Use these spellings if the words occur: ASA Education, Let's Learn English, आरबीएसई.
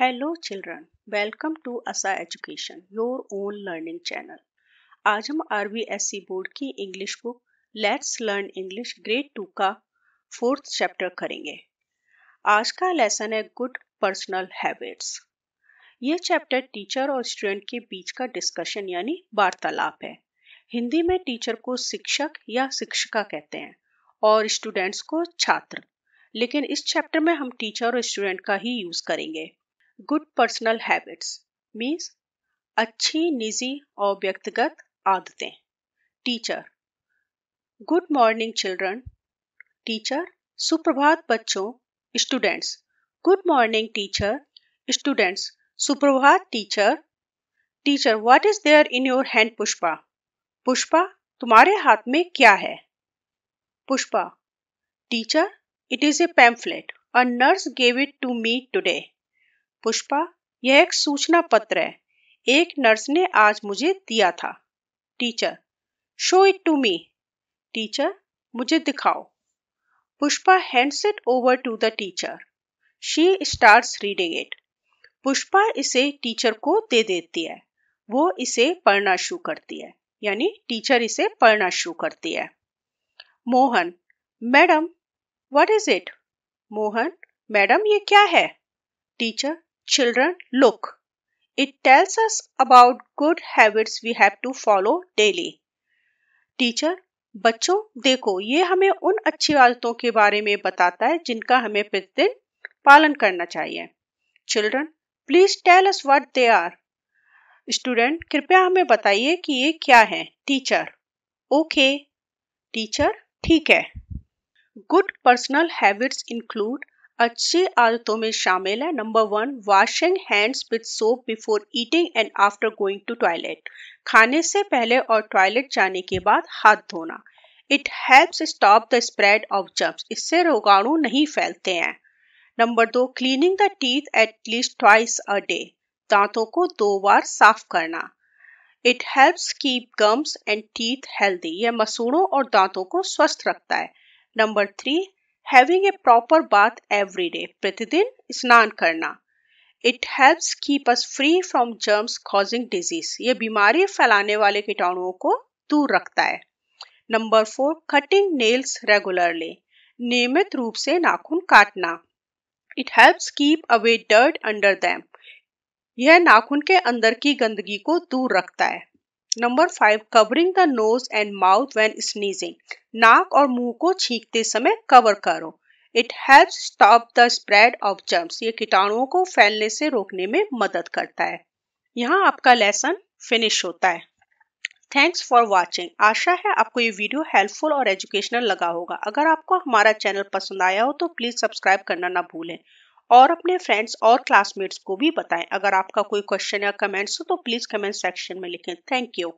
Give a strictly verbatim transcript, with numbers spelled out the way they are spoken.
Hello children, welcome to Asa education your own learning channel. आज हम आरबीएसई board की English book let's learn English grade two का fourth chapter करेंगे। आज का लेसन है गुड पर्सनल हैबिट्स। यह चैप्टर टीचर और स्टूडेंट के बीच का डिस्कशन यानी वार्तालाप है। हिंदी में टीचर को शिक्षक या शिक्षिका कहते हैं और स्टूडेंट्स को छात्र, लेकिन इस चैप्टर में हम टीचर और स्टूडेंट का ही यूज करेंगे। गुड पर्सनल हैबिट्स मीन्स अच्छी निजी और व्यक्तिगत आदतें। Teacher, good morning children. Teacher, सुप्रभात बच्चों। Students, good morning teacher. Students, सुप्रभात teacher. Teacher, what is there in your hand Pushpa? Pushpa, तुम्हारे हाथ में क्या है? Pushpa, teacher, it is a pamphlet, a nurse gave it to me today. Pushpa, यह एक सूचना पत्र है, एक नर्स ने आज मुझे दिया था। Teacher, show it to me. Teacher, मुझे दिखाओ। Pushpa hands it over to the teacher. She starts reading it. Pushpa इसे टीचर को दे देती है, वो इसे पढ़ना शुरू करती है, यानी टीचर इसे पढ़ना शुरू करती है। Mohan, madam, what is it? Mohan, madam, ये क्या है? Teacher, Children, look. It tells us about good habits we have to follow daily. Teacher, बच्चों देखो, ये हमें उन अच्छी आदतों के बारे में बताता है जिनका हमें प्रतिदिन पालन करना चाहिए। Children, please tell us what they are. Student, कृपया हमें बताइए कि ये क्या है। Teacher, okay. Teacher, ठीक है। Good personal habits include अच्छी आदतों में शामिल है number one, washing hands with soap before eating and after going to toilet. खाने से पहले और टॉयलेट जाने के बाद हाथ धोना। It helps stop the spread of germs. इससे रोगाणु नहीं फैलते हैं। नंबर दो, cleaning the teeth at least twice a day. दांतों को दो बार साफ करना। It helps keep gums and teeth healthy. यह मसूड़ों और दांतों को स्वस्थ रखता है। Number three, Having a proper bath every day. प्रतिदिन स्नान करना। It helps keep us free from germs causing disease. ये बीमारी फैलाने वाले कीटाणुओं को दूर रखता है। Number four, cutting nails regularly. नियमित रूप से नाखून काटना। It helps keep away dirt under them. यह नाखून के अंदर की गंदगी को दूर रखता है। Number five, covering the nose and mouth when sneezing. नाक और मुंह को छींकते समय कवर करो। It helps stop the spread of germs. ये कीटाणुओं को फैलने से रोकने में मदद करता है। यहाँ आपका लेसन फिनिश होता है। Thanks for watching. आशा है आपको ये वीडियो हेल्पफुल और एजुकेशनल लगा होगा। अगर आपको हमारा चैनल पसंद आया हो तो प्लीज सब्सक्राइब करना ना भूलें और अपने फ्रेंड्स और क्लासमेट्स को भी बताएं। अगर आपका कोई क्वेश्चन या कमेंट्स हो तो प्लीज़ कमेंट सेक्शन में लिखें। Thank you.